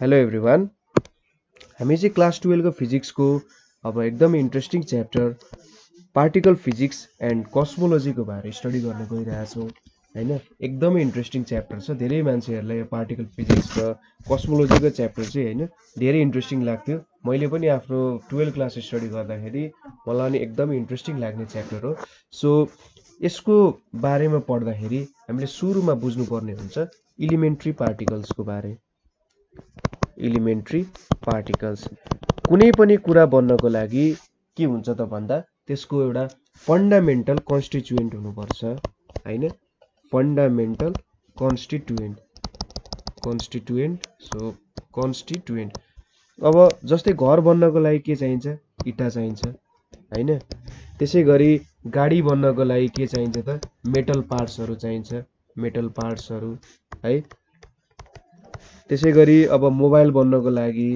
Hello everyone, हामी चाहिँ class 12 को फिजिक्स को अब एकदम interesting chapter particle physics and cosmology को बारे स्टडी गर्न गइरहेका छौं हैन। एकदम इंट्रेस्टिंग चैप्टर छ, धेरै मान्छेहरुलाई यो पार्टिकल फिजिक्स र कस्मोलॉजी को चैप्टर चाहिँ हैन धेरै इंट्रेस्टिंग लाग्थ्यो। मैले पनि आफ्नो 12 क्लास स्टडी गर्दाखेरि मलाई नि एकदम इंट्रेस्टिंग लाग्ने चैप्टर हो। सो यसको बारेमा पढ्दाखेरि हामीले सुरुमा बुझ्नु पर्ने हुन्छ एलिमेन्ट्री पार्टिकल्स को बारे। एलिमेन्ट्री पार्टिकल्स कुनै पनि कुरा बन्नको लागि के हुन्छ त भन्दा त्यसको एउटा फंडामेंटल कन्स्टिट्युएन्ट हुनुपर्छ हैन। फंडामेंटल कन्स्टिट्युएन्ट सो कन्स्टिट्युएन्ट अब जस्तै घर बन्नको लागि के चाहिन्छ? इटा चाहिन्छ हैन। त्यसैगरी गाडी बन्नको लागि के चाहिन्छ त? मेटल पार्ट्सहरु चाहिन्छ, मेटल पार्ट्सहरु है। त्यसैगरी अब मोबाइल बन्नको लागि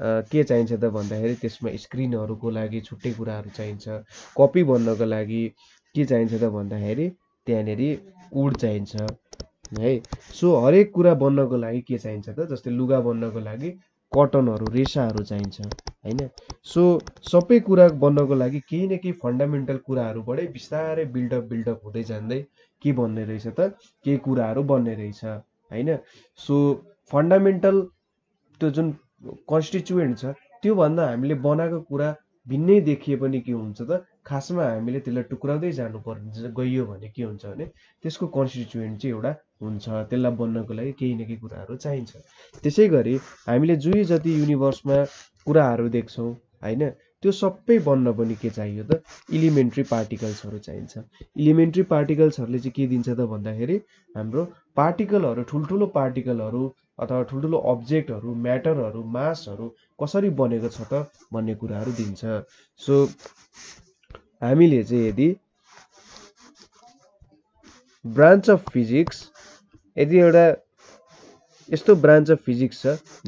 के चाहिन्छ त भन्दाखेरि त्यसमा स्क्रिनहरुको लागि छुट्टै कुराहरु चाहिन्छ। कपी बन्नको लागि के चाहिन्छ त भन्दाखेरि त्यहाँनेरि उड चाहिन्छ है। सो हरेक कुरा बन्नको लागि के चाहिन्छ त? जस्तै लुगा बन्नको लागि कटनहरु, रेशाहरु चाहिन्छ हैन। सो सबै कुरा बन्नको लागि केही न केही फंडामेंटल कुराहरुबाटै बिस्तारै बिल्डअप हुँदै जाँदै के बन्ने रहेछ त? केही कुराहरु बन्ने रहेछ हैन। सो फंडामेंटल तो जो कन्स्टिट्युएन्ट त्यो भन्दा हामीले बनाएको कुरा भिन्नै देखिए पनि के हुन्छ त? खासमा हामीले त्यसलाई टुक्राउँदै जानु पर्छ। गयो भने के हुन्छ भने त्यसको कन्स्टिट्युएन्ट चाहिँ एउटा हुन्छ, त्यसलाई बन्नको लागि केही न केही कुराहरु चाहिन्छ। त्यसैगरी हामीले जुई जति युनिभर्समा कुराहरु देख्छौं हैन त्यो सबै बन्न पनि के चाहियो त? एलिमेन्ट्री पार्टिकल्सहरु चाहिन्छ। एलिमेन्ट्री पार्टिकल्सहरुले चाहिँ के दिन्छ त भन्दाखेरि हाम्रो पार्टिकलहरु, ठुलठुलो पार्टिकलहरु अथवा ठुलठुलो अब्जेक्टहरु, म्याटरहरु, मासहरु कसरी बनेको छ त भन्ने कुराहरु दिन्छ। सो हामीले चाहिँ यदि ब्रान्च अफ फिजिक्स, यदि एउटा यस्तो ब्रान्च अफ फिजिक्स छ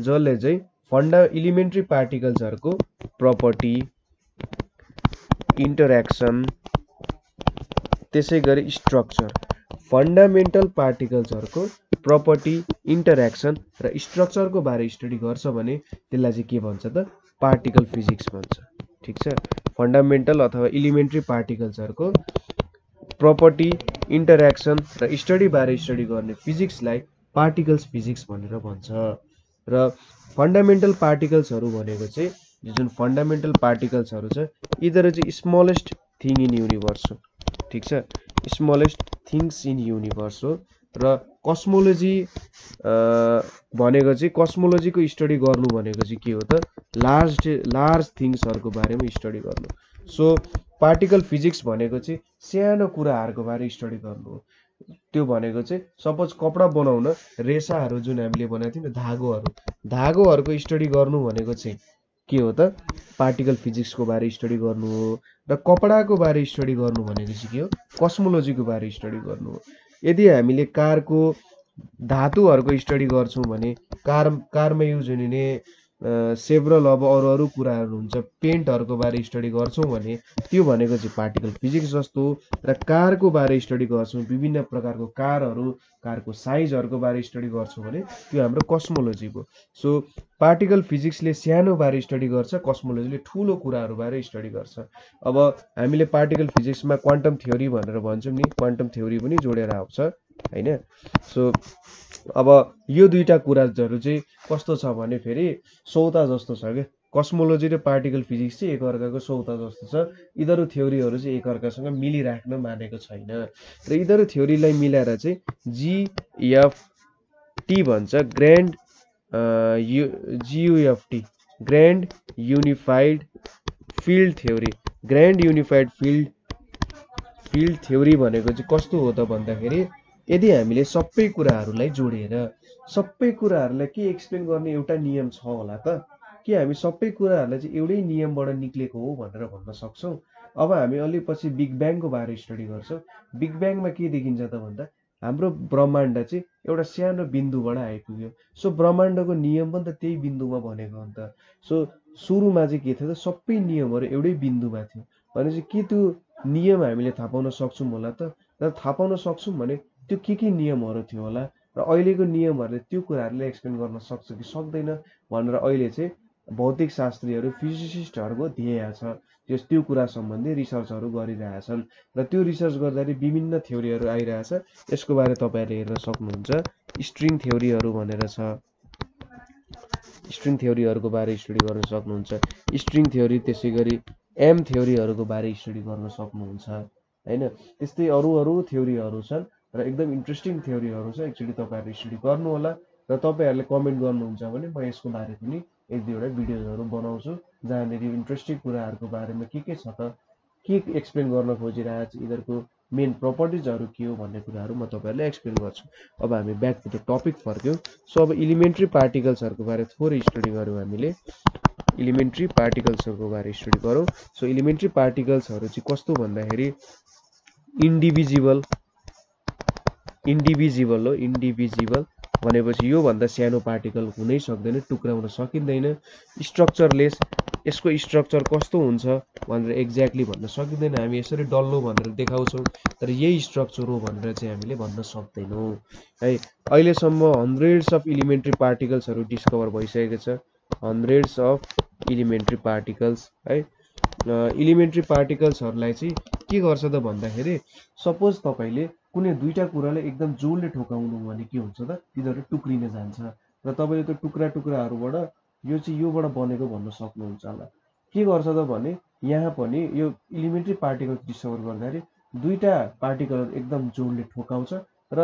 जसले चाहिँ एलिमेन्ट्री पार्टिकल्सहरुको प्रॉपर्टी, इंटरैक्शन, त्यसैगरी स्ट्रक्चर, फंडामेंटल पार्टिकल्सहरुको प्रॉपर्टी, इंटरैक्शन र स्ट्रक्चर को बारे स्टडी गर्छ भने त्यसलाई चाहिँ के भन्छ त? पार्टिकल फिजिक्स भन्छ। ठीक छ, फंडामेंटल अथवा एलिमेन्ट्री पार्टिकल्सहरुको प्रॉपर्टी, इंटरैक्शन र स्टडी बारे स्टडी गर्ने फिजिक्सलाई पार्टिकल्स फिजिक्स भनेर भन्छ। र फंडामेंटल पार्टिकल्सहरु भनेको चाहिँ जुन फंडामेंटल पार्टिकल्स यीधर स्मॉलेस्ट थिंग इन यूनिवर्स हो। ठीक है, स्मॉलेस्ट थिंग्स इन यूनिवर्स हो। र कस्मोलॉजी कस्मोलॉजी को स्टडी गर्नु के हो त? लार्ज थिंग्स को बारे में स्टडी गर्नु। सो पार्टिकल फिजिक्स सानो कुराहरुको बारे स्टडी गर्नु हो। त्यो भनेको चाहिँ सपोज कपडा बनाउन रेशाहरु जुन हामीले बनाएको थियौं, धागोहरुको स्टडी गर्नु भनेको चाहिँ के हो त? पार्टिकल फिजिक्स को बारे स्टडी गर्नु हो। र कपडा को बारे स्टडी गर्नु भनेको के हो? कस्मोलॉजी को बारे स्टडी गर्नु हो। यदि हामीले कार को धातुहरुको स्टडी गर्छौं भने कारमा युज हुने सेभरल अब अरु कुराहरु हुन्छ। पेन्टहरुको बारे स्टडी गर्छौं भने त्यो भनेको चाहिँ पार्टिकल फिजिक्स जस्तो हो। र कार को बारे स्टडी गर्छौं, विभिन्न प्रकारको कारहरु, कारको साइजहरुको बारे स्टडी गर्छौं भने त्यो हाम्रो कस्मोलॉजी हो। सो पार्टिकल फिजिक्सले सानो बारे स्टडी गर्छ, कस्मोलॉजीले ठूलो कुराहरु बारे स्टडी गर्छ। अब हामीले पार्टिकल फिजिक्समा क्वान्टम थ्योरी भनेर भन्छौं नि, क्वान्टम थ्योरी पनि जोडेर आउँछ हैन। सो अब यो दुईटा कुराहरु चाहिँ कस्तो छ भने फेरि सौता जस्तो छ के? कस्मोलॉजी र पार्टिकल फिजिक्स चाहिँ एकअर्काको सौता जस्तो छ। यिनीहरू थ्योरीहरु चाहिँ एकअर्कासँग मिलिराख्न मानेको छैन र यिनीहरू थ्योरीलाई मिलाएर चाहिँ जीएफटी भन्छ, grand GUFT, grand unified field theory. Grand unified field theory भनेको चाहिँ कस्तो हो त भन्दाखेरि यदि हामीले सबै कुराहरुलाई जोडेर सबै कुराहरुलाई के एक्सप्लेन गर्ने एउटा नियम छ होला त? के हामी सबै कुराहरुलाई चाहिँ एउटै नियमबाट निक्लेको हो भनेर भन्न सक्छौं? अब हामी अलि पछि बिग ब्याङ को बारे स्टडी गर्छौं। बिग ब्याङमा के देखिन्छ त भन्दा हाम्रो ब्रह्माण्ड चाहिँ एउटा सानो बिन्दुबाट आइपुग्यो। सो ब्रह्माण्डको नियम पनि त त्यही बिन्दुमा भनेको हो नि त। सो सुरुमा चाहिँ के थियो त? सबै नियमहरु एउटै बिन्दुमा थियो। भनेपछि के त्यो नियम हामीले थाहा पाउन सक्छौं होला त? थाहा पाउन सक्छौं भने त्यो के नियमहरु थियो होला? र अहिलेको नियमहरुले त्यो कुराहरुलाई एक्सप्लेन गर्न सक्छ कि सक्दैन भनेर अहिले चाहिँ भौतिक शास्त्रीहरु फिजिसिस्टहरुको ध्येय छ। त्यस त्यो कुरा सम्बन्धी रिसर्चहरु गरिरहेका छन् र त्यो रिसर्च गर्दाखेरि विभिन्न थ्योरीहरु आइरहेछ। यसको बारे तपाईहरुले हेर्न सक्नुहुन्छ। स्ट्रिङ थ्योरीहरु भनेर छ, स्ट्रिङ थ्योरीहरुको बारे स्टडी गर्न सक्नुहुन्छ। स्ट्रिङ थ्योरी, त्यसैगरी एम थ्योरीहरुको बारे स्टडी गर्न सक्नुहुन्छ हैन। त्यस्तै अरू थ्योरीहरु छन् र एकदम इन्ट्रेस्टिङ थ्योरीहरु छ। एक्चुअली तपाईहरुले स्टडी गर्नु होला र तपाईहरुले कमेन्ट गर्नुहुन्छ भने म यसको बारे पनि एक दुईवटा भिडियोहरु बनाउँछु जहाँनेरि इन्ट्रेस्टिङ कुराहरुको बारेमा के छ त, के एक्सप्लेन गर्न खोजिरहेछ, यिनीहरुको मेन प्रपर्टिजहरु के हो भन्ने कुराहरु म तपाईहरुलाई एक्सप्लेन गर्छु। अब हामी ब्याक टु द टपिक फर्क्यौ। सो अब एलिमेन्ट्री पार्टिकल्सहरुको बारे थोरै स्टडी गर्यौ हामीले। एलिमेन्ट्री पार्टिकल्सहरुको बारे स्टडी गरौ। सो एलिमेन्ट्री पार्टिकल्सहरु चाहिँ कस्तो भन्दाखेरि इन्डिभिजिबल हो। इन्डिभिजिबल भनेपछि यो भन्दा सानो पार्टिकल हुनै सक्दैन, टुक्राउन सकिँदैन। स्ट्रक्चरलेस, यसको स्ट्रक्चर कस्तो हुन्छ भनेर एक्ज्याक्टली भन्न सकिँदैन। हामी यसरी डल्लो भनेर देखाउँछौँ तर यही स्ट्रक्चर हो भनेर चाहिँ हामीले भन्न सक्दैनौँ है। अहिलेसम्म हन्ड्रेड्स अफ एलिमेन्ट्री पार्टिकल्सहरू डिस्कभर भइसकेको छ। हन्ड्रेड्स अफ एलिमेन्ट्री पार्टिकल्स है। एलिमेन्ट्री पार्टिकल्सहरुलाई चाहिँ के गर्छ त भन्दाखेरि सपोज तपाईले कुनै दुईटा कुरालाई एकदम जोडले ठोकाउनु भने के हुन्छ त तिनीहरु टुक्रिन जान्छ र तपाईले त्यो टुक्राहरुबाट यो चाहिँ योबाट बनेको भन्न सक्नुहुन्छ होला। के गर्छ त भने यहाँ पनि यो एलिमेन्ट्री पार्टिकल डिस्कभर गर्दाखेरि दुईटा पार्टिकलहरु एकदम जोडले ठोकाउँछ र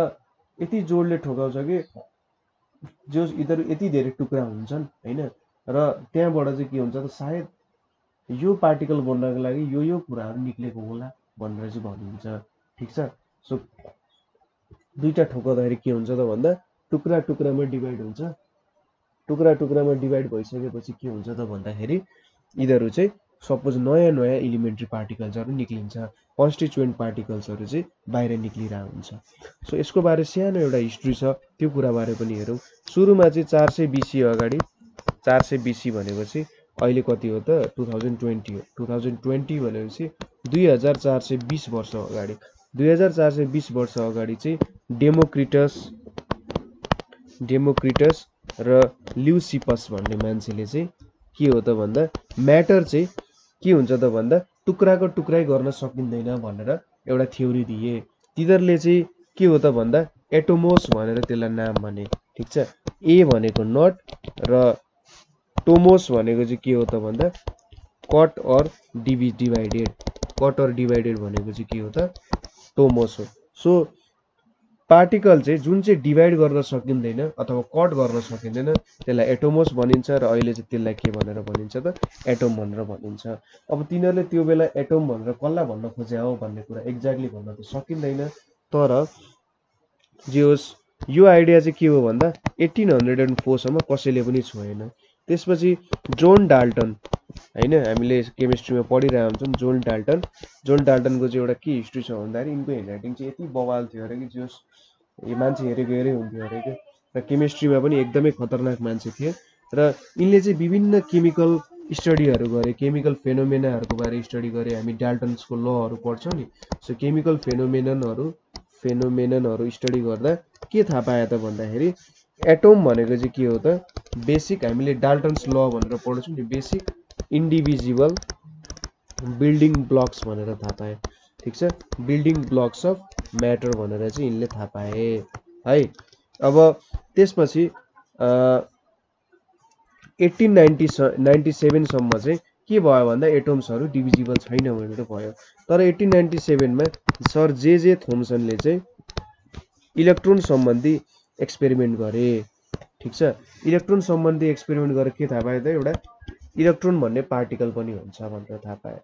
यति जोडले ठोकाउँछ कि जो यिनीहरु यति धेरै टुक्रा हुन्छन् हैन। र त्यहाँबाट चाहिँ के हुन्छ त सायद यो पार्टिकल बन्नको लागि यो कुराहरु निक्लेको होला भनेर चाहिँ भनिन्छ, ठीक छ। सो दुईटा ठोक्दाखेरि के हुन्छ त भन्दा टुक्रा टुक्रामा डिभाइड हुन्छ। टुक्रा टुक्रामा डिभाइड भइसकेपछि के हुन्छ त भन्दाखेरि यिनीहरु चाहिँ सपोज नयाँ एलिमेन्ट्री पार्टिकल्सहरु निक्लिन्छ, कन्स्टिट्युएन्ट पार्टिकल्सहरु चाहिँ बाहिर निक्लिरा हुन्छ। सो यसको बारे सानो एउटा हिस्ट्री छ, त्यो कुरा बारे पनि हेरौँ। सुरुमा चाहिँ 420 अगाडि, 420 भनेपछि अहिले कति हो त 2020 हो। 2020 भनेपछि 2420 वर्ष अगाडि, 2420 वर्ष अगाडि चाहिँ डेमोक्रिटस र ल्युसिपस भन्ने मान्छेले चाहिँ के हो त भन्दा म्याटर चाहिँ के हुन्छ त भन्दा टुक्राको टुक्राइ गर्न सकिँदैन भनेर एउटा थ्योरी दिए। तिनीहरूले चाहिँ के हो त भन्दा एटोमोस भनेर त्यसलाई नाम भने, ठीक छ। ए भनेको नट र टोमोस भनेको चाहिँ के हो त भन्दा cut or divided. Cut or divided भनेको चाहिँ के हो त टोमोस हो। सो पार्टिकल चाहिँ जुन चाहिँ डिभाइड गर्न सकिँदैन अथवा कट गर्न सकिँदैन त्यसलाई एटोमोस भनिन्छ र अहिले चाहिँ त्यसलाई के भनेर भनिन्छ त एटम भनेर भनिन्छ। अब तिनीहरूले त्यो बेला एटम भनेर कसलाई भन्न खोज्या हो भन्ने कुरा एक्ज्याक्टली भन्न त सकिँदैन, तर जे होस् यो आइडिया चाहिँ के हो भन्दा 1804 सम्म कसैले पनि छोएन। त्यसपछि जोन डाल्टन हैन, हामीले केमिस्ट्रीमा पढिरहेका हुन्छौँ जोन डाल्टनको चाहिँ एउटा के हिस्ट्री छ भन्दाखेरि इनको हेन्डराइटिङ चाहिँ यति बवाल थियो अरे कि जस यो मान्छे हेरेको हुन्थ्यो अरे कि, र केमिस्ट्रीमा पनि एकदमै खतरनाक मान्छे थिए र यिनले चाहिँ विभिन्न केमिकल स्टडीहरु गरे, केमिकल फेनोमेनाहरुको बारे स्टडी गरे। हामी डाल्टन्सको लहरु पढ्छौँ नि, सो केमिकल फेनोमेननहरु स्टडी गर्दा के थाहा पाए त भन्दाखेरि एटम भनेको चाहिँ के हो त बेसिक, हामीले डाल्टन्स ल भनेर पढ्छौँ नि, बेसिक इन्डिभिजिबल बिल्डिङ ब्लक्स भनेर थाहा पाए, ठीक छ। बिल्डिङ ब्लक्स अफ म्याटर भनेर चाहिँ यिनले थाहा पाए है। अब त्यसपछि 1897 सम्म चाहिँ के भयो भन्दा एटम्सहरु डिभिजिबल छैन भनेर भयो। तर 1897 मा सर जे थोम्सनले चाहिँ इलेक्ट्रोन सम्बन्धी एक्सपेरिमेन्ट गरे, ठीक छ। इलेक्ट्रोन सम्बन्धी एक्सपेरिमेन्ट गरेर के थाहा पाए त एउटा इलेक्ट्रोन भन्ने पार्टिकल पनि हुन्छ भनेर थाहा पाए।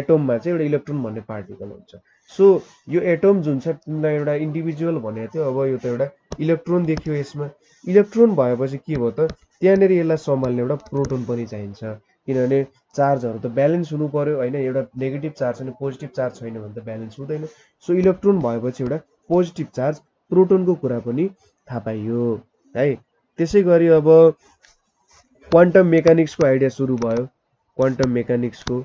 एटममा चाहिँ एउटा इलेक्ट्रोन भन्ने पार्टिकल हुन्छ। सो यो एटम जुन छ तिनलाई एउटा इन्डिभिजुअल भनेको थियो, अब यो त एउटा इलेक्ट्रोन देखियो। यसमा इलेक्ट्रोन भएपछि के भयो त त्यहाँनिर यसलाई सम्हाल्ने एउटा प्रोटोन पनि चाहिन्छ, किनभने चार्जहरु त ब्यालेन्स हुनु पर्यो हैन। एउटा नेगेटिभ चार्ज छैन, पोजिटिभ चार्ज छैन भने त ब्यालेन्स हुँदैन। सो इलेक्ट्रोन भएपछि एउटा पोजिटिभ चार्ज प्रोटोनको कुरा पनि थाहा पाइयो है। त्यसै गरी अब क्वान्टम मेकानिक्सको आइडिया सुरु भयो। क्वान्टम मेकानिक्सको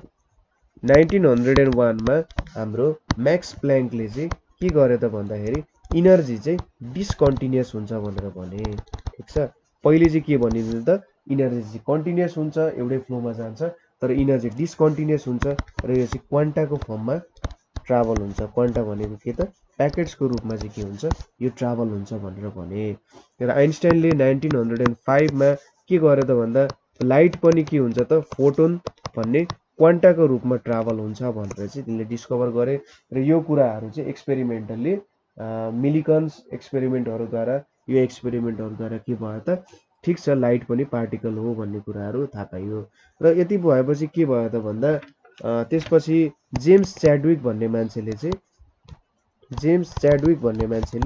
1901 मा हाम्रो म्याक्स प्ल्याङ्कले चाहिँ के गरे त भन्दाखेरि इनर्जी चाहिँ डिस्कन्टिन्युअस हुन्छ भनेर भने ठीक छ। पहिले चाहिँ के भनिन्छ त इनर्जी कन्टिन्युअस हुन्छ एउटै फ्लोमा जान्छ तर इनर्जी डिस्कन्टिन्युअस हुन्छ र यो चाहिँ क्वान्टाको फर्ममा ट्राभल हुन्छ। क्वान्टा भनेको के त प्याकेट्सको रूपमा चाहिँ के हुन्छ यो ट्राभल हुन्छ भनेर भने। र आइन्स्टाइनले 1905 मा के गरे त भन्दा लाइट पनि के हुन्छ त फोटोन भन्ने क्वान्टाको रूपमा ट्राभल हुन्छ भनेर चाहिँ तिनले डिस्कभर गरे। र यो कुराहरु चाहिँ एक्सपेरिमेन्टली मिलिकन्स एक्सपेरिमेन्टहरुद्वारा यो एक्सपेरिमेन्टहरुद्वारा के भयो त ठीक छ लाइट पनि पार्टिकल हो भन्ने कुराहरु थाहा पाइयो। र यति भएपछि के भयो त भन्दा त्यसपछि जेम्स च्याडविक भन्ने मान्छेले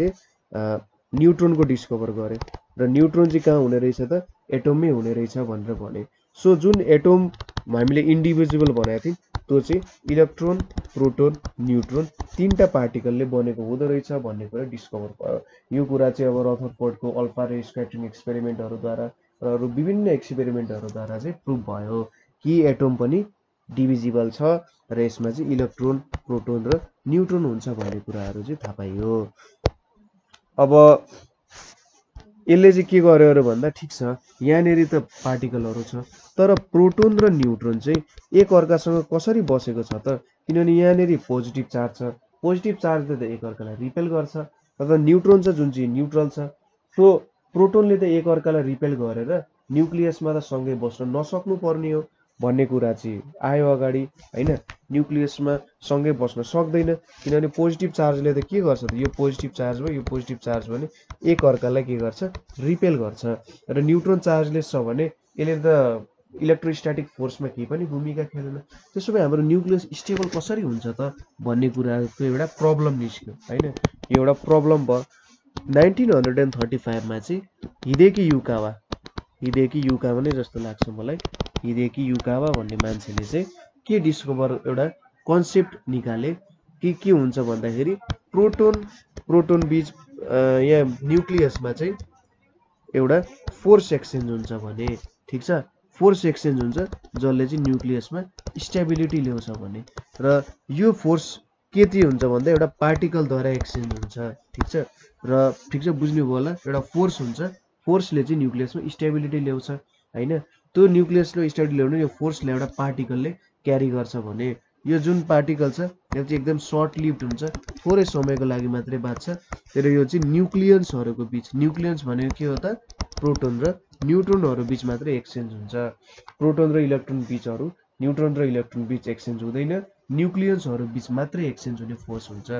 चाहिँ न्युट्रोनको डिस्कभर गरे। र न्युट्रोन चाहिँ कहाँ हुने रहेछ त एटोममै हुने रहेछ भनेर भने। सो जुन एटोम हामीले इन्डिभिजुअल भनेको थियौं त्यो चाहिँ इलेक्ट्रोन प्रोटोन न्युट्रोन तीनटा पार्टिकलले बनेको हुँदो रहेछ भन्ने कुरा डिस्कभर भयो। यो कुरा चाहिँ अब रदरफोर्डको अल्फा रे स्क्याटरिङ एक्सपेरिमेन्टहरुद्वारा र अरू विभिन्न एक्सपेरिमेन्टहरुद्वारा चाहिँ प्रुभ भयो कि एटोम पनि डिभिजिबल छ र यसमा चाहिँ इलेक्ट्रोन प्रोटोन र न्युट्रोन हुन्छ भन्ने कुराहरु चाहिँ थाहा पाइयो। अब यसले चाहिँ के गर्यो र भन्दा ठीक छ यहाँनेरि त पार्टिकलहरु छ तर प्रोटोन र न्युट्रोन चाहिँ एकअर्कासँग कसरी बसेको छ त किनभने यहाँनेरि पोजिटिभ चार्ज छ। पोजिटिभ चार्जले त एकअर्कालाई रिपेल गर्छ तर न्युट्रोन छ जुन चाहिँ न्युट्रल छ सो प्रोटोनले त एकअर्कालाई रिपेल गरेर न्युक्लियसमा त सँगै बस्न नसक्नु पर्ने हो भन्ने कुरा चाहिँ आयो अगाडि हैन। न्युक्लियसमा सँगै बस्न सक्दैन किनभने पोजिटिभ चार्जले त के गर्छ त यो पोजिटिभ चार्ज भयो। यो पोजिटिभ चार्ज भने एकअर्कालाई के गर्छ रिपेल गर्छ। र न्युट्रोन चार्जलेस छ भने यसले त इलेक्ट्रोस्ट्याटिक फोर्समा केही पनि भूमिका खेलेन। त्यसो भए हाम्रो न्युक्लियस स्टेबल कसरी हुन्छ त भन्ने कुराको एउटा प्रब्लम निस्क्यो हैन। यो एउटा प्रब्लम भयो। 1935 मा चाहिँ हिदेकी युकावा नै जस्तो लाग्छ मलाई। हिदेकी युकावा भन्ने मान्छेले चाहिँ के डिस्कभर एउटा कन्सेप्ट निकाले कि के हुन्छ भन्दाखेरि प्रोटोन बीच यहाँ न्युक्लियसमा चाहिँ एउटा फोर्स एक्सचेन्ज हुन्छ भने ठीक छ। फोर्स एक्सचेन्ज हुन्छ जसले चाहिँ न्युक्लियसमा स्टेबिलिटी ल्याउँछ भने। र यो फोर्स के चाहिँ हुन्छ भन्दा एउटा पार्टिकल द्वारा एक्सचेन्ज हुन्छ ठीक छ। र ठीक छ बुझ्नुभयो होला एउटा फोर्स हुन्छ फोर्सले चाहिँ न्युक्लियसमा स्टेबिलिटी ल्याउँछ हैन। त्यो न्युक्लियसले स्टेबिलिटी ल्याउने यो फोर्सले एउटा पार्टिकलले क्यारी गर्छ भने यो जुन पार्टिकल छ यो चाहिँ एकदम सर्ट लिभ्ड हुन्छ थोरै समयको लागि मात्रै बाँच्छ। तर यो चाहिँ न्युक्लियन्सहरुको बीच न्युक्लियन्स भनेको के हो त प्रोटोन र न्युट्रोनहरु बीच मात्रै एक्सचेन्ज हुन्छ। प्रोटोन र इलेक्ट्रोन बीचहरु न्युट्रोन र इलेक्ट्रोन बीच एक्सचेन्ज हुँदैन न्युक्लियन्सहरु बीच मात्रै एक्सचेन्ज हुने फोर्स हुन्छ।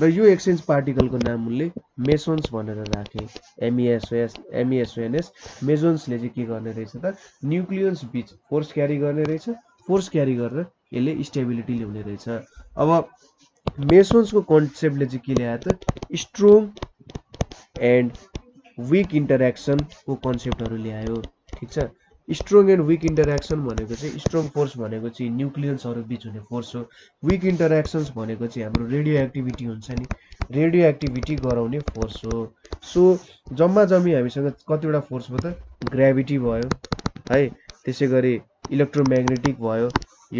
र यो एक्सचेन्ज पार्टिकलको नाम उनले मेसोन्स भनेर राखे MESONS। मेसोन्सले चाहिँ के गर्ने रहेछ त न्युक्लियन्स बीच फोर्स क्यारी गर्ने रहेछ। फोर्स क्यारी गरेर यसले स्टेबिलिटी ल्याउने रहेछ। अब मेसोन्सको कन्सेप्टले चाहिँ के ल्यायो त स्ट्रङ एन्ड वीक इन्टरक्सनको कन्सेप्टहरु ल्यायो ठीक छ। स्ट्रङ एन्ड वीक इन्टरक्सन भनेको चाहिँ स्ट्रङ फोर्स भनेको चाहिँ न्युक्लियन्सहरु बीच हुने फोर्स हो। वीक इन्टरक्सन्स भनेको चाहिँ हाम्रो रेडियो एक्टिभिटी हुन्छ नि रेडियो एक्टिभिटी गराउने फोर्स हो। सो जम्मा जम्मी हामीसँग कतिवटा फोर्स भयो त ग्रेभिटी भयो है। त्यसैगरी इलेक्ट्रोम्याग्नेटिक भयो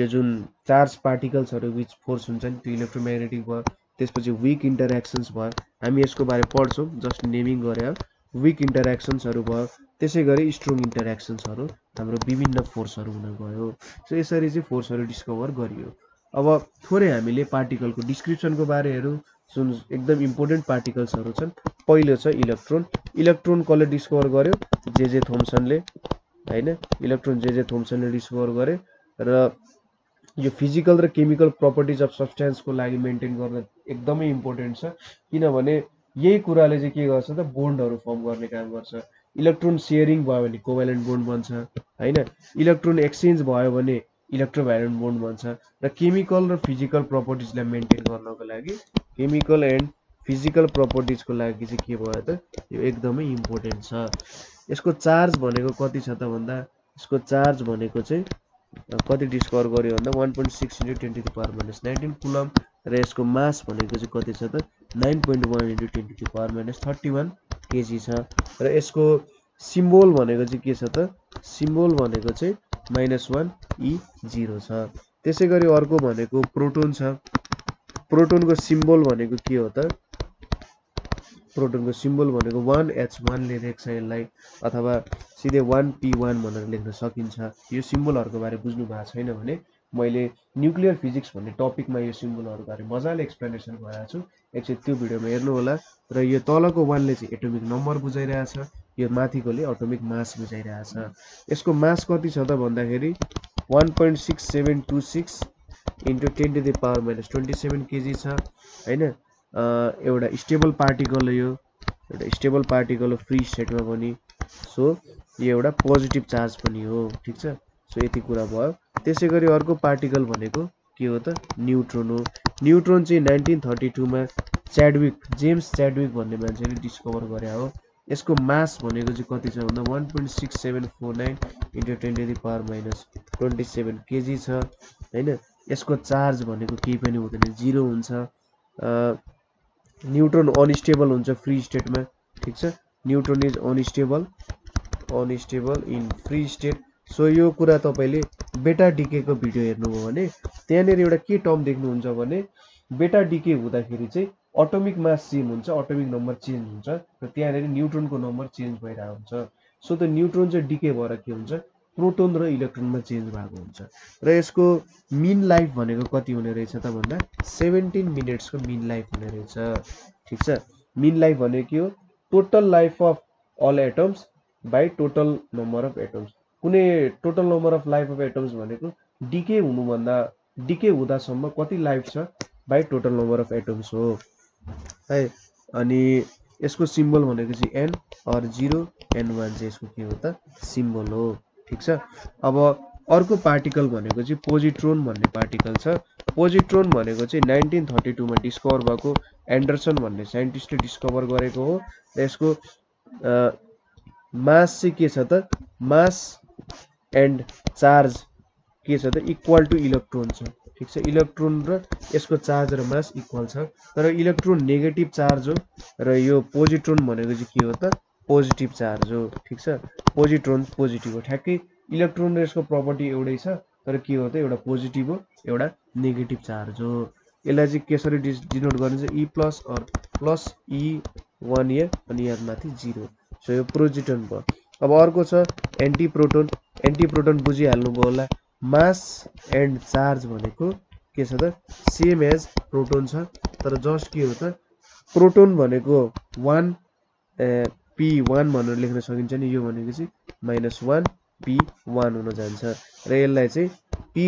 यो जुन चार्ज पार्टिकल्सहरु बीच फोर्स हुन्छ नि त्यो इलेक्ट्रोम्याग्नेटिक भयो। त्यसपछि वीक इन्टरक्सन्स भयो हामी यसको बारे पढ्छौं जस्ट नेमिङ गरे वीक इन्टरक्सन्सहरु भयो। त्यसैगरी स्ट्रङ इन्टरक्सन्सहरु हाम्रो विभिन्न फोर्सहरु हुन गयो। सो यसरी चाहिँ फोर्सहरु डिस्कभर गरियो। अब थोरै हामीले पार्टिकलको डिस्क्रिप्सनको बारे हेरौं जुन एकदम इम्पोर्टेन्ट पार्टिकल्सहरु छन्। पहिलो छ इलेक्ट्रोन। इलेक्ट्रोन कसले डिस्कभर गर्यो जेजे थोम्सनले हैन। इलेक्ट्रोन जेजे थोम्सनले डिस्कभर गरे र यो फिजिकल र केमिकल प्रपर्टीज अफ सब्स्टेन्सको लागि मेन्टेन गर्न एकदमै इम्पोर्टेन्ट छ किनभने यही कुराले चाहिँ के गर्छ त बोन्डहरु फर्म गर्ने काम गर्छ। इलेक्ट्रोन शेयरिङ भयो भने कोभ्यालेन्ट बोन्ड बन्छ हैन। इलेक्ट्रोन एक्सचेन्ज भयो भने इलेक्ट्रोभ्यालेन्ट बोन्ड बन्छ। र केमिकल र फिजिकल प्रपर्टीजलाई मेन्टेन गर्नको लागि केमिकल एन्ड फिजिकल प्रपर्टीजको लागि चाहिँ के भयो त यो एकदमै इम्पोर्टेन्ट छ। यसको चार्ज भनेको कति छ त भन्दा यसको चार्ज भनेको चाहिँ कति डिस्कभर गर्यो भन्दा 1.6 × 10⁻¹⁹ कुलम र यसको मास भनेको चाहिँ कति छ त 9.1 × 10⁻¹³ केजी छ। र यसको सिम्बोल भनेको चाहिँ के छ त सिम्बोल भनेको चाहिँ -1E0 छ। त्यसैगरी अर्को भनेको प्रोटोन छ। प्रोटोनको सिम्बोल भनेको के हो त प्रोटोन को सीम्बल वन एच वन ले देख अथवा सीधे वन पी वन भनेर लेख्न सकिन्छ। यो सिम्बलहरुको बारे बुझ्नु भएको छैन भने मैले न्युक्लियर फिजिक्स भन्ने टपिकमा यो सिम्बलहरु बारे मजाले एक्सप्लेनेसन गराएको छु, एकछिन त्यो भिडियोमा हेर्नु होला। र यो तलको वानले चाहिँ एटोमिक नम्बर बुझाइरहेछ, यो माथिकोले एटोमिक मास बुझाइरहेछ। यसको मास कति छ त भन्दाखेरि 1.6726 इन्टु 10⁻⁻27 केजी छ हैन। एउटा स्टेबल पार्टिकल हो, एउटा स्टेबल पार्टिकल हो फ्री स्टेटमा पनि, सो यो एउटा पोजिटिभ चार्ज पनि हो, ठीक छ। सो यति कुरा भयो। त्यसैगरी अर्को पार्टिकल भनेको के हो त न्यूट्रोन हो। न्यूट्रोन चाहिँ 1932 मा च्याडविक, जेम्स च्याडविक भन्ने मान्छेले डिस्कभर गरे हो। यसको मास भनेको चाहिँ कति छ भन्दा 1.6749 इन्टु 10⁻⁻27 केजी छ हैन। यसको चार्ज भनेको केही पनि हुँदैन, जिरो हुन्छ। न्यूट्रोन अनस्टेबल हुन्छ फ्री स्टेटमा, ठीक छ। Neutron is unstable in free state. So यो कुरा तपाईले बेटा डीके को भिडियो हेर्नुभयो भने त्यहाँनेर एउटा के टर्म देख्नुहुन्छ भने बेटा डीके हुँदाखेरि चाहिँ एटोमिक मास सेम हुन्छ, एटोमिक नम्बर चेन्ज हुन्छ र त्यहाँनेर न्यूट्रोन को नम्बर चेन्ज भइरा हुन्छ। सो त्यो न्यूट्रोन चाहिँ डीके भएर के हुन्छ प्रोटोन र इलेक्ट्रोनमा चेन्ज भएको हुन्छ। र यसको मिन लाइफ भनेको कति हुने रहेछ त भन्दा 17 मिनेट्स को मिन लाइफ हुने रहेछ, ठीक छ। मिन लाइफ भनेको के हो? Total life of all atoms by total number of atoms. कुनै total number of life of atoms भनेको डीके हुनुभन्दा डीके हुँदासम्म कति लाइफ छ by total number of atoms हो है। अनि यसको सिम्बल भनेको चाहिँ एन अर 0 एन 1 चाहिँ यसको के हो त सिम्बल हो, ठीक छ। अब अर्को पार्टिकल भनेको चाहिँ पोजिट्रोन भन्ने पार्टिकल छ। पोजिट्रोन भनेको चाहिँ 1932 मा डिस्कभर भएको एन्डरसन भन्ने साइन्टिस्टले डिस्कभर गरेको हो। र यसको मास चाहिँ के छ त मास एन्ड चार्ज के छ त इक्वल टु इलेक्ट्रोन छ, ठीक छ। इलेक्ट्रोन र यसको चार्ज र मास इक्वल छ, तर इलेक्ट्रोन नेगेटिभ चार्ज हो र यो पोजिट्रोन भनेको चाहिँ के हो त पोजिटिभ चार्ज हो, ठीक छ। पोजिट्रोन पोजिटिभ हो ठ्याक्कै, इलेक्ट्रोन र यसको प्रपर्टी एउटै छ तर के हो त एउटा पोजिटिभ हो एउटा नेगेटिभ चार्ज हो। यसलाई चाहिँ कसरी डिनोट गरिन्छ E plus or plus E 1 A अनि यहाँ माथि 0। सो यो प्रोजिट्रोन भयो। अब अर्को छ एन्टिप्रोटोन। एन्टिप्रोटोन बुझिहाल्नुभयो होला, मास एन्ड चार्ज भनेको के छ त सेम एज प्रोटोन छ, तर जस्ट के हो त प्रोटोन भनेको 1 p1 भनेर लेख्न सकिन्छ नि, यो भनेको चाहिँ -1 p1 हुन जान्छ र यसलाई चाहिँ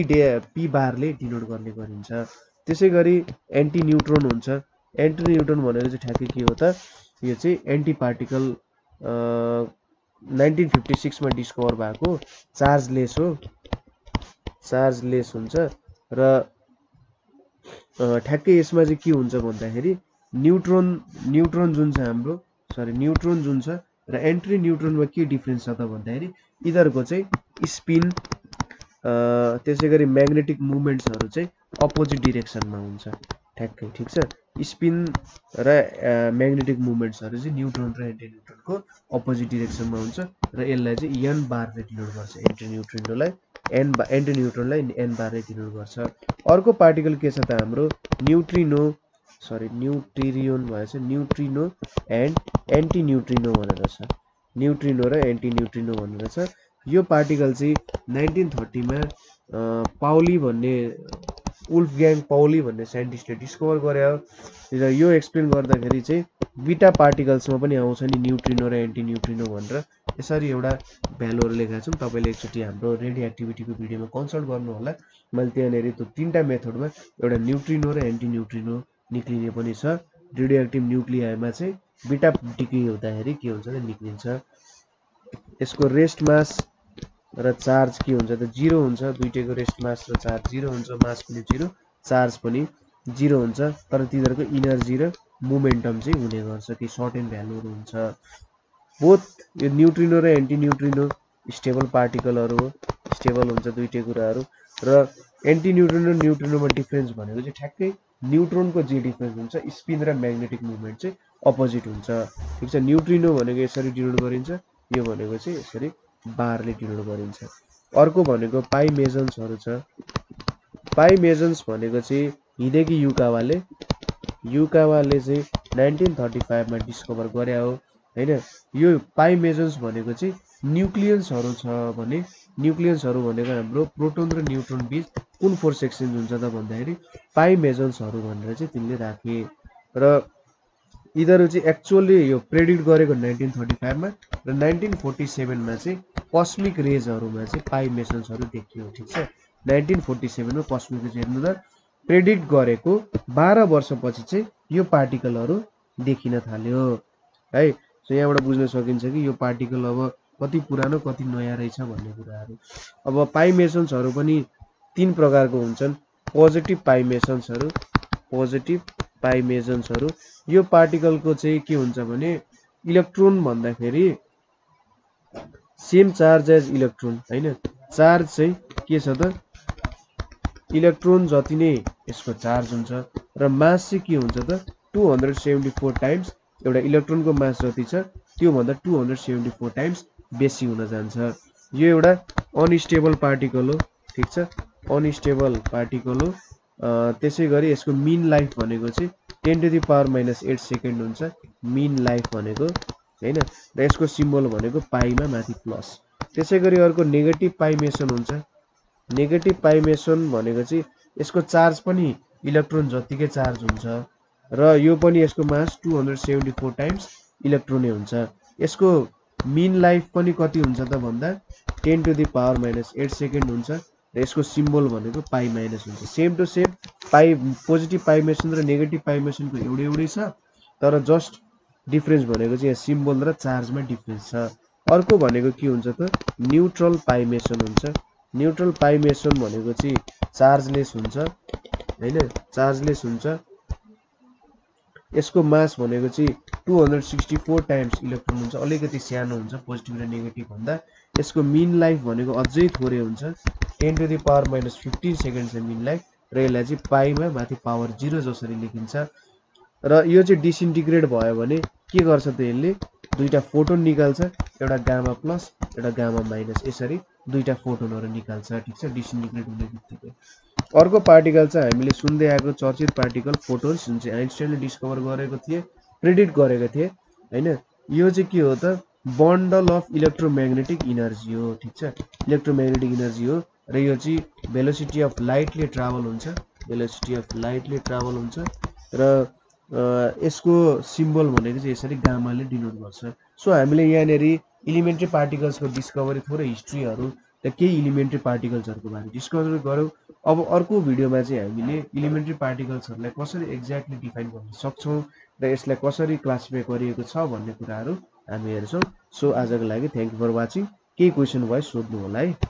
p बारले डिनोट गर्ने गरिन्छ। त्यसैगरी एन्टी न्यूट्रोन हुन्छ। एन्टी न्यूट्रोन भनेको चाहिँ ठ्याक्कै के हो त यो चाहिँ एन्टी पार्टिकल 1956 मा डिस्कभर भएको चार्जलेस हो, चार्जलेस हुन्छ। र ठ्याक्कै यसमा चाहिँ के हुन्छ भन्दाखेरि न्यूट्रोन जुन छ हाम्रो न्यूट्रोन जुन छ र एन्टी न्यूट्रोनमा के डिफरेन्स छ त भन्दाखेरि यिनीहरुको चाहिँ स्पिन, त्यसैगरी म्याग्नेटिक मुभमेन्ट्सहरु चाहिँ अपोजिट डिरेक्सनमा हुन्छ ठ्याक्कै, ठीक छ। स्पिन र म्याग्नेटिक मुभमेन्ट्सहरु चाहिँ न्यूट्रोन र एन्टी न्यूट्रोनको अपोजिट डिरेक्सनमा हुन्छ र यसलाई चाहिँ एन बारले डिनोट गर्छ। एन्टी न्यूट्रोनलाई एन बारले डिनोट गर्छ। अर्को पार्टिकल के छ त हाम्रो न्यूट्रिनो भएछ, न्यूट्रिनो एन्ड एन्टी न्यूट्रिनो भनेर छ, न्यूट्रिनो र एन्टी न्यूट्रिनो भनेर छ। यो पार्टिकल चाहिँ 1930 मा पाउली भन्ने वुल्फग्याङ पाउली भन्ने साइन्टिस्टले डिस्कभर गरे हो। र यो एक्सप्लेन गर्दाखेरि चाहिँ बीटा पार्टिकल्समा पनि आउँछ नि न्यूट्रिनो र एन्टी न्यूट्रिनो भनेर यसरी एउटा भ्यालुहरु लेखेका छौँ। तपाईले एकचोटी हाम्रो रेडियो एक्टिभिटीको भिडियोमा कन्सल्ट गर्नु होला, मैले त्यहाँनेरि त्यो तीनटा मेथडमा एउटा न्यूट्रिनो र एन्टी न्यूट्रिनो निक्लिने पनि छ। रेडियो एक्टिभ न्युक्लिआइमा चाहिँ बीटा डीके हुँदाखेरि के हुन्छ त निक्लिन्छ। यसको रेस्ट मास र चार्ज के हुन्छ त 0 हुन्छ, दुईटैको रेस्ट मास र चार्ज 0 हुन्छ, मास पनि 0 चार्ज पनि 0 हुन्छ, तर तिनीहरुको इनर्जी र मोमेन्टम चाहिँ हुने गर्छ, कि सर्टेन भ्यालुहरु हुन्छ। बोथ यो न्यूट्रिनो र एन्टी न्यूट्रिनो स्टेबल पार्टिकलहरु हो, स्टेबल हुन्छ दुईटै कुराहरु। र एन्टी न्यूट्रिनो र न्यूट्रिनोमा डिफरेन्स भनेको चाहिँ ठ्याक्कै न्यूट्रोन को जे डिफरेन्स हुन्छ स्पिन र म्याग्नेटिक मुभमेन्ट चाहिँ अपोजिट हुन्छ, ठीक छ। न्यूट्रिनो भनेको यसरी डिनोट गरिन्छ, यो भनेको चाहिँ यसरी बारले डिनोट गरिन्छ। अर्को भनेको पाई मेजन्सहरु छ। पाई मेजन्स भनेको चाहिँ हिदेकी युकावाले चाहिँ 1935 में डिस्कभर गरे हो हैन। यो पाइमेजन्स भनेको चाहिँ न्यूक्लियन्सहरु छ भने न्यूक्लियन्सहरु भनेको हाम्रो प्रोटोन र न्यूट्रोन बीच कुन फोर्स एक्सचेन्ज हुन्छ त भन्दाखेरि पाइमेजन्सहरु भनेर चाहिँ तिनले राखे र इधर चाहिँ एक्चुअली यो प्रेडिक्ट गरेको 1935 मा र 1947 मा चाहिँ कस्मिक रेजहरुमा चाहिँ पाइमेजन्सहरु देखियो, ठीक छ। 1947 मा कस्मिक रेज हेर्नु त प्रेडिक्ट गरेको 12 वर्षपछि चाहिँ यो पार्टिकलहरु देखिन थाल्यो है। सो यहाँबाट बुझ्न सकिन्छ कि यो पार्टिकल अब कति पुरानो कति नयाँ रहेछ भन्ने कुराहरु। अब पाइमेजन्सहरु पनि तीन प्रकारको हुन्छन्, पोजिटिभ पाइमेजन्सहरु यो पार्टिकलको चाहिँ के हुन्छ भने इलेक्ट्रोन भन्दाखेरि सेम चार्ज एज इलेक्ट्रोन हैन, चार्ज चाहिँ के छ त इलेक्ट्रोन जति नै यसको चार्ज हुन्छ र मास चाहिँ के हुन्छ त 274 टाइम्स एउटा इलेक्ट्रोनको मास जति छ त्यो भन्दा 274 टाइम्स बेसी हुन जान्छ। यो एउटा अनस्टेबल पार्टिकल हो, ठीक छ, अनस्टेबल पार्टिकल हो। त्यसैगरी यसको मीन लाइफ भनेको चाहिँ 10⁻⁻⁸ सेकेन्ड हुन्छ मीन लाइफ भनेको हैन, र यसको सिम्बल भनेको पाइमा माथि प्लस। त्यसैगरी अर्को नेगेटिभ पाइमेसन हुन्छ। नेगेटिभ पाइमेसन भनेको चाहिँ यसको चार्ज पनि इलेक्ट्रोन जतिकै चार्ज हुन्छ र यो पनि यसको मास 274 टाइम्स इलेक्ट्रोनै हुन्छ। यसको मीन लाइफ पनि कति हुन्छ त भन्दा 10⁻⁸ सेकेन्ड हुन्छ, यसको सिम्बल भनेको पाइ माइनस हुन्छ। Same to same pi positive pi meson र नेगेटिभ पाइमेसनको एउटै छ, तर जस्ट डिफरेन्स भनेको चाहिँ यहाँ सिम्बल र चार्जमा डिफरेन्स छ। अर्को भनेको के हुन्छ त न्यूट्रल पाइमेसन हुन्छ। न्यूट्रल पाइमेसन भनेको चाहिँ चार्जलेस हुन्छ हैन, चार्जलेस हुन्छ। यसको मास भनेको चाहिँ 264 टाइम्स इलेक्ट्रोन हुन्छ, अलिकति सानो हुन्छ पोजिटिभ र नेगेटिभ भन्दा। यसको मीन लाइफ भनेको अझै थोरै हुन्छ, 10⁻⁻⁸ सेकेन्ड छ मीन लाइफ र यसलाई चाहिँ पाइमा माथि पावर 0 जसरी लेखिन्छ। र यो चाहिँ डिसइन्टिग्रेट भयो भने के गर्छ त यसले दुईटा फोटोन निकाल्छ, एउटा गामा प्लस एउटा गामा माइनस, यसरी दुईटा फोटोनहरु निकाल्छ, ठीक छ, डिसइन्टिग्रेट हुने बित्तिकै। अर्को पार्टिकल चाहिँ हामीले सुन्दै आएको चर्चित पार्टिकल फोटोन्स जुन चाहिँ आइन्स्टाइनले डिस्कभर गरेको थिए, प्रेडिक्ट गरेको थिए हैन। यो चाहिँ के हो त बन्डल अफ इलेक्ट्रोम्याग्नेटिक एनर्जी हो, ठीक छ, इलेक्ट्रोम्याग्नेटिक एनर्जी हो र यो चाहिँ भेलोसिटी अफ लाइटले ट्राभल हुन्छ, भेलोसिटी अफ लाइटले ट्राभल हुन्छ र यसको सिम्बल भनेको चाहिँ यसरी गामाले डिनोट गर्छ। सो हामीले यहाँनेरि एलिमेन्ट्री पार्टिकल्सको डिस्कभरी थोरै हिस्ट्रीहरु र केही एलिमेन्ट्री पार्टिकल्सहरुको बारेमा डिस्कभर गर्यौं। अब अर्को भिडियोमा चाहिँ हामीले एलिमेन्ट्री पार्टिकल्सहरुलाई कसरी एक्ज्याक्टली डिफाइन गर्न सक्छौं र यसलाई कसरी क्लासिफाई गरिएको छ भन्ने कुराहरु हामी हेर्छौं। सो आजको लागि थ्यांक यू फर वाचिङ। केही क्वेशन भए सोध्नु होला है।